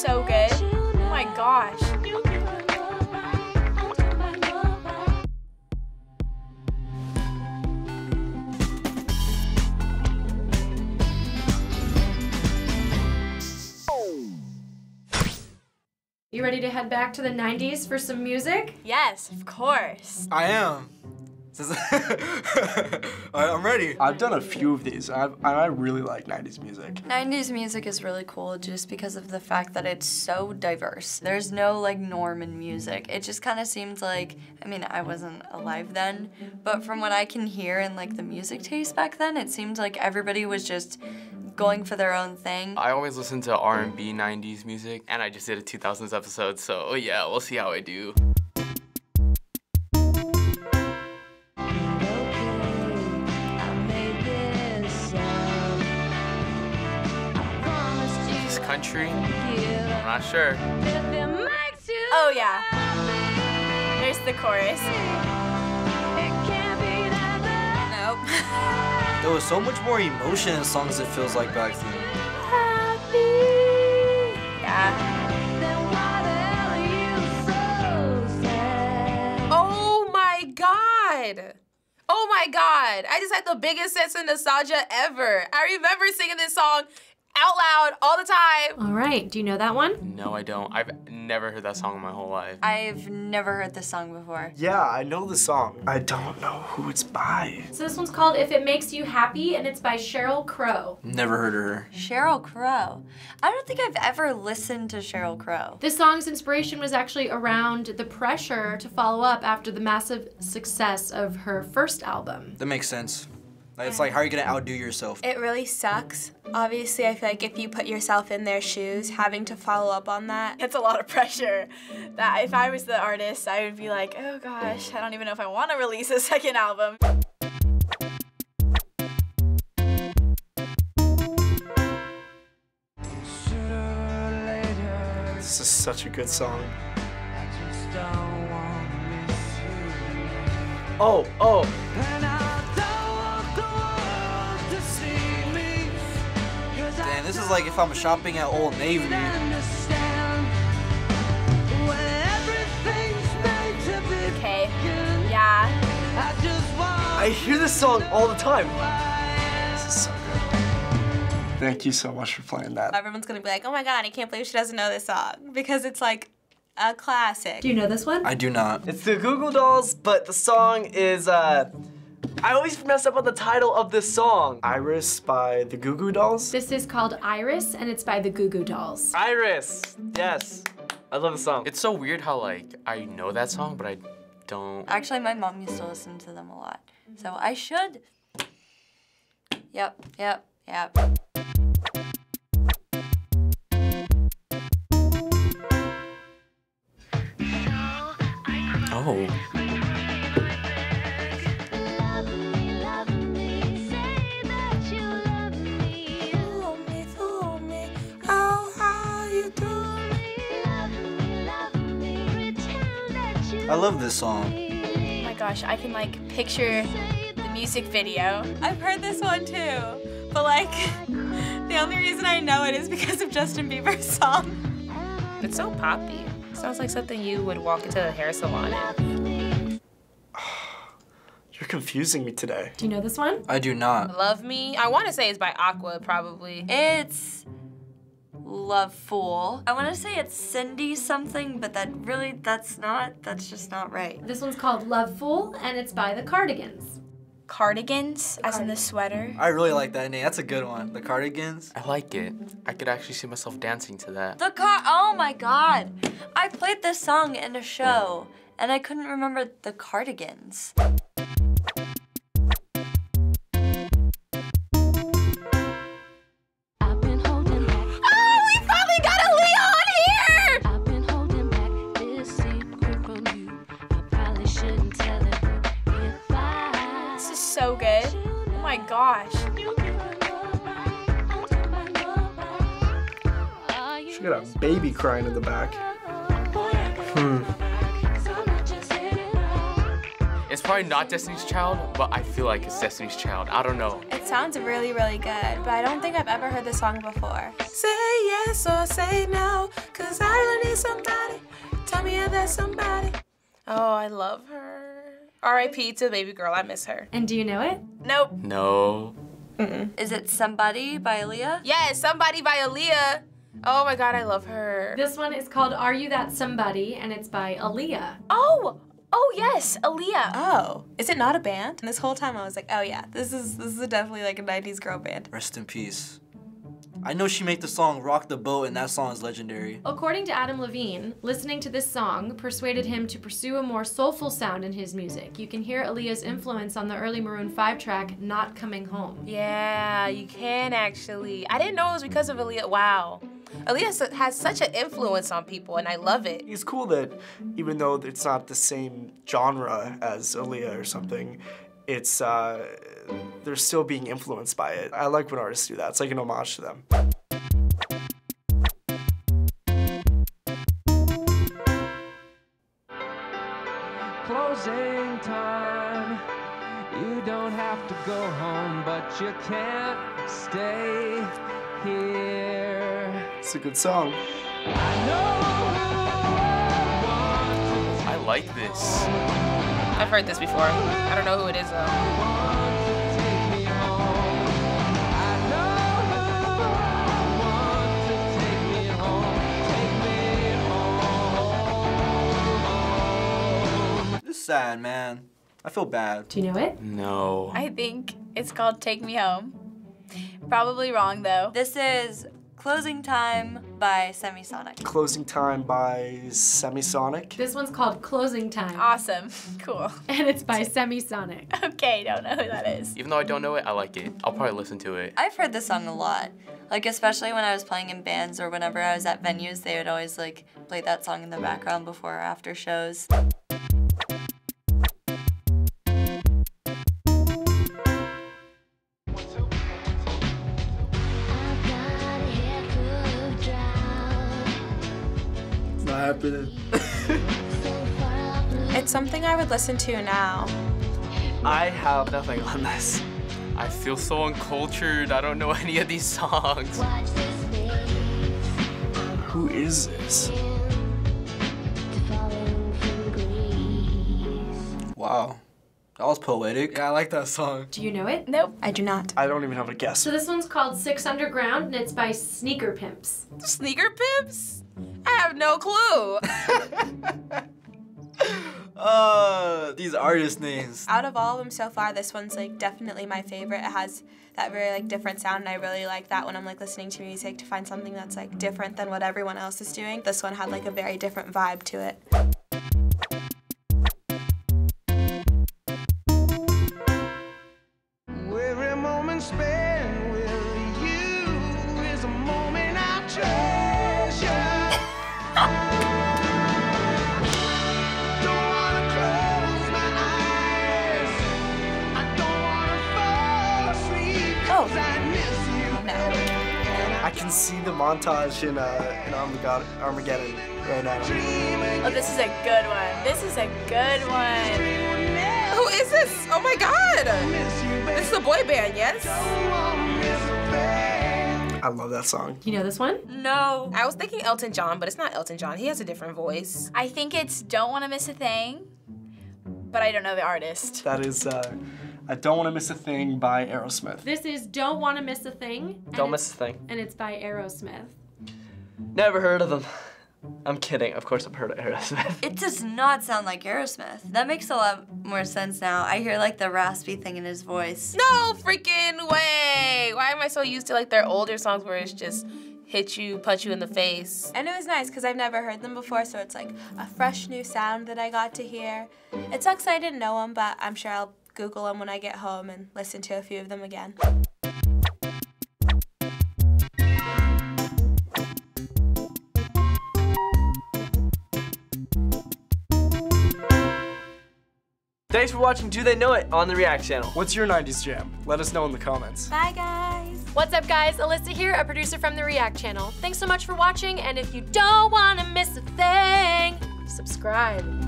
so good. Oh my gosh. You ready to head back to the 90s for some music? Yes, of course. I am. I'm ready. I've done a few of these, and I really like 90s music. 90s music is really cool just because of the fact that it's so diverse. There's no like norm in music. It just kind of seems like, I mean, I wasn't alive then, but from what I can hear and like the music taste back then, it seemed like everybody was just going for their own thing. I always listen to R&B 90s music, and I just did a 2000s episode, so yeah, we'll see how I do. Country? I'm not sure. Oh yeah. There's the chorus. Nope. There was so much more emotion in songs, it feels like, back then. Happy. Yeah. Oh my god! Oh my god! I just had the biggest sense of nostalgia ever. I remember singing this song out loud all the time. All right, do you know that one? No, I don't. I've never heard that song in my whole life. I've never heard this song before. Yeah, I know the song. I don't know who it's by. So this one's called If It Makes You Happy, and it's by Sheryl Crow. Never heard of her. Sheryl Crow. I don't think I've ever listened to Sheryl Crow. This song's inspiration was actually around the pressure to follow up after the massive success of her first album. That makes sense. It's like, how are you gonna outdo yourself? It really sucks. Obviously, I feel like if you put yourself in their shoes, having to follow up on that, it's a lot of pressure. That if I was the artist, I would be like, oh gosh, I don't even know if I want to release a second album. This is such a good song. Oh, oh. This is like if I'm shopping at Old Navy. Okay, yeah. I hear this song all the time. This is so good. Thank you so much for playing that. Everyone's gonna be like, oh my god, I can't believe she doesn't know this song. Because it's like a classic. Do you know this one? I do not. It's the Goo Goo Dolls, but the song is, I always mess up on the title of this song. Iris by the Goo Goo Dolls. This is called Iris, and it's by the Goo Goo Dolls. Iris, yes. I love the song. It's so weird how, like, I know that song, but I don't. Actually, my mom used to listen to them a lot, so I should. Yep, yep, yep. Oh. I love this song. Oh my gosh, I can like picture the music video. I've heard this one too, but like the only reason I know it is because of Justin Bieber's song. It's so poppy. Sounds like something you would walk into a hair salon in. You're confusing me today. Do you know this one? I do not. Love Me. I want to say it's by Aqua, probably. It's Love Fool. I want to say it's Cindy something, but that really, that's just not right. This one's called Love Fool, and it's by the Cardigans. Cardigans, as in the sweater. I really like that name. That's a good one. The Cardigans. I like it. I could actually see myself dancing to that. Oh my god. I played this song in a show, and I couldn't remember the Cardigans. So good. Oh my gosh. She got a baby crying in the back. It's probably not Destiny's Child, but I feel like it's Destiny's Child. I don't know. It sounds really, really good, but I don't think I've ever heard this song before. Say yes or say no. that somebody. Oh, I love her. R.I.P. to the baby girl. I miss her. And do you know it? Nope. No. Mm-mm. Is it Somebody by Aaliyah? Yes, Somebody by Aaliyah. Oh my God, I love her. This one is called Are You That Somebody, and it's by Aaliyah. Oh. Oh yes, Aaliyah. Oh, is it not a band? And this whole time I was like, oh yeah, this is definitely like a 90s girl band. Rest in peace. I know she made the song Rock the Boat, and that song is legendary. According to Adam Levine, listening to this song persuaded him to pursue a more soulful sound in his music. You can hear Aaliyah's influence on the early Maroon 5 track, Not Coming Home. Yeah, you can actually. I didn't know it was because of Aaliyah. Wow. Aaliyah has such an influence on people, and I love it. It's cool that even though it's not the same genre as Aaliyah or something, it's, they're still being influenced by it. I like when artists do that. It's like an homage to them. Closing time. You don't have to go home, but you can't stay here. It's a good song. I know. I like this. I've heard this before. I don't know who it is though. Sad, man. I feel bad. Do you know it? No. I think it's called Take Me Home. Probably wrong, though. This is Closing Time by Semisonic. Closing Time by Semisonic? This one's called Closing Time. Awesome. Cool. And it's by Semisonic. Okay, don't know who that is. Even though I don't know it, I like it. I'll probably listen to it. I've heard this song a lot. Like, especially when I was playing in bands or whenever I was at venues, they would always, like, play that song in the background before or after shows. It's something I would listen to now. I have nothing on this. I feel so uncultured. I don't know any of these songs. Who is this? Wow. That was poetic. Yeah, I like that song. Do you know it? Nope. I do not. I don't even have a guess. So this one's called Six Underground, and it's by Sneaker Pimps. Sneaker Pimps? I have no clue. These artist names. Out of all of them so far, this one's like definitely my favorite. It has that very like different sound, and I really like that when I'm like listening to music to find something that's like different than what everyone else is doing. This one had like a very different vibe to it. I can see the montage in Armageddon right now. Oh, this is a good one. This is a good one. Who is this? Oh my God! This is a boy band, yes? I love that song. You know this one? No. I was thinking Elton John, but it's not Elton John. He has a different voice. I think it's Don't Wanna Miss a Thing, but I don't know the artist. That is, I Don't Wanna Miss a Thing by Aerosmith. This is Don't Wanna Miss a Thing. Don't Miss a Thing. And it's by Aerosmith. Never heard of them. I'm kidding, of course I've heard of Aerosmith. It does not sound like Aerosmith. That makes a lot more sense now. I hear like the raspy thing in his voice. No freaking way! Why am I so used to like their older songs where it's just hit you, punch you in the face? And it was nice because I've never heard them before, so it's like a fresh new sound that I got to hear. It sucks I didn't know them, but I'm sure I'll Google them when I get home and listen to a few of them again. Thanks for watching Do They Know It on the React channel. What's your 90s jam? Let us know in the comments. Bye guys. What's up guys, Alyssa here, a producer from the React channel. Thanks so much for watching, and if you don't wanna miss a thing, subscribe.